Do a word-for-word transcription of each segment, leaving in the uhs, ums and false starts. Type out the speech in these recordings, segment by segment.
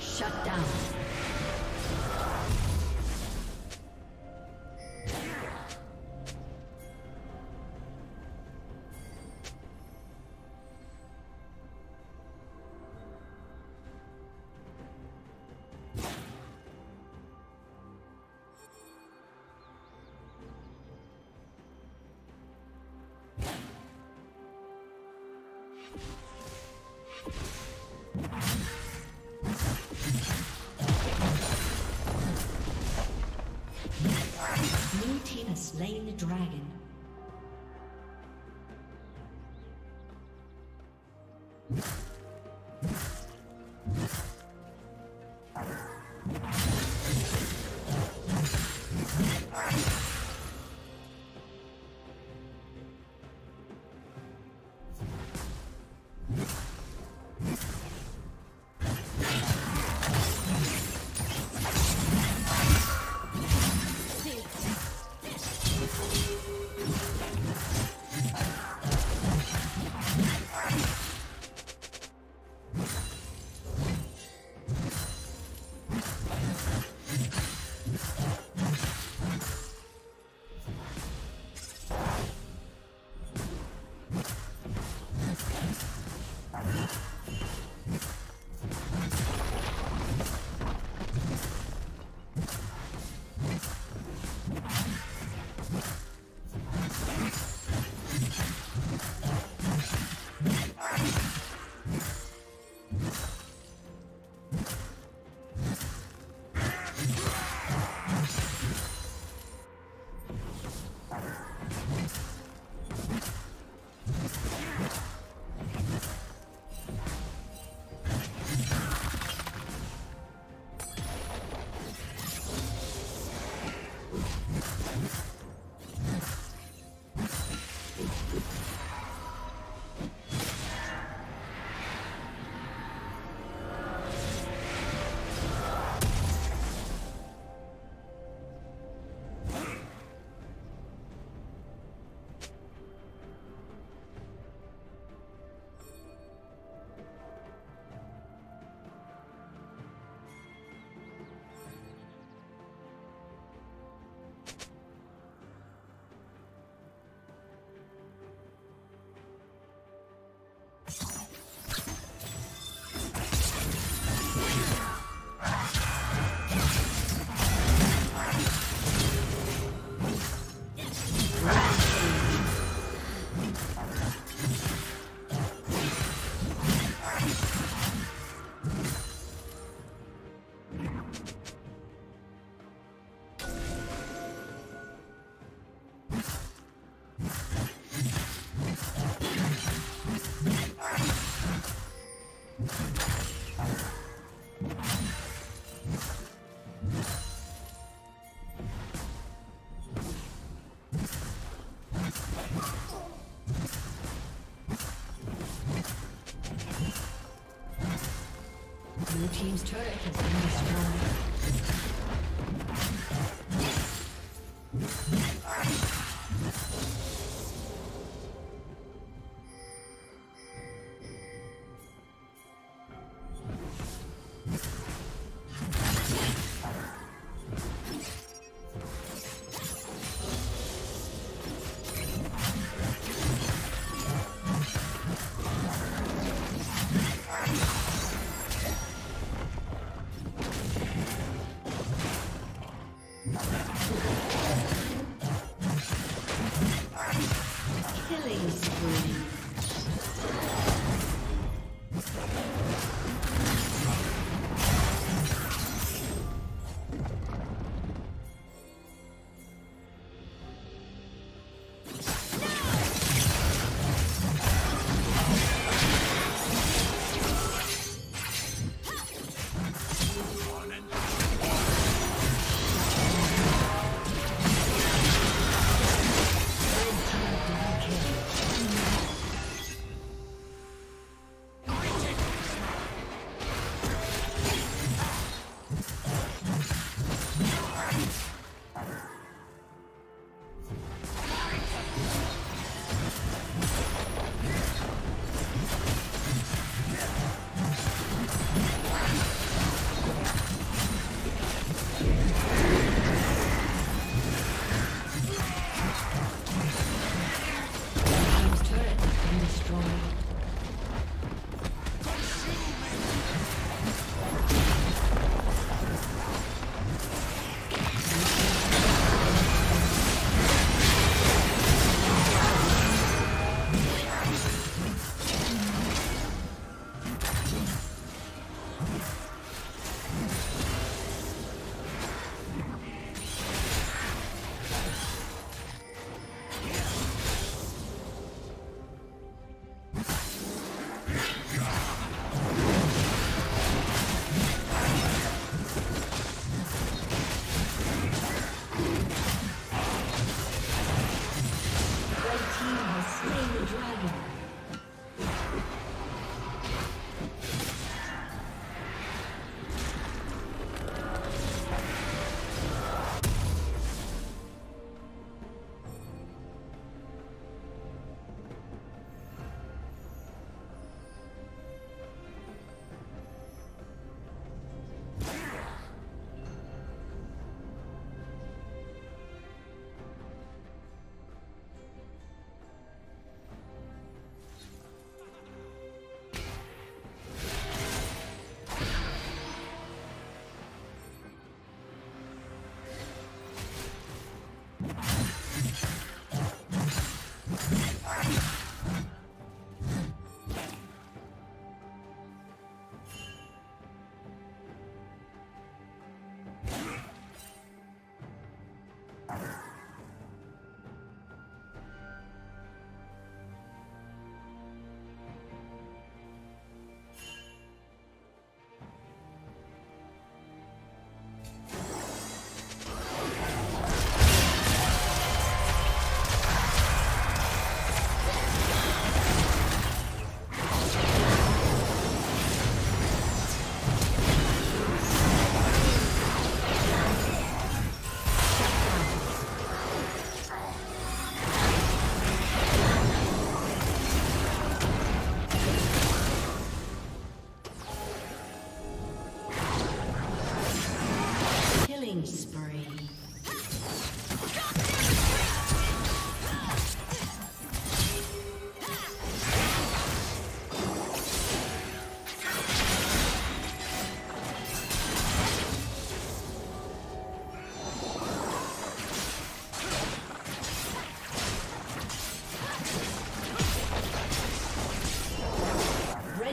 Shut down. Slain the dragon. Blue team's turret has been destroyed.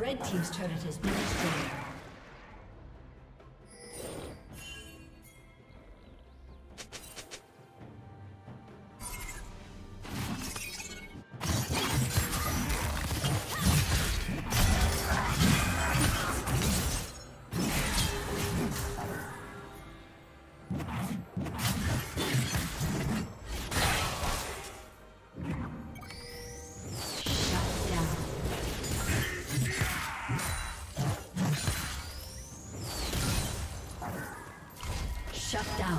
Red team's turret has been destroyed. Shut down.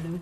Blue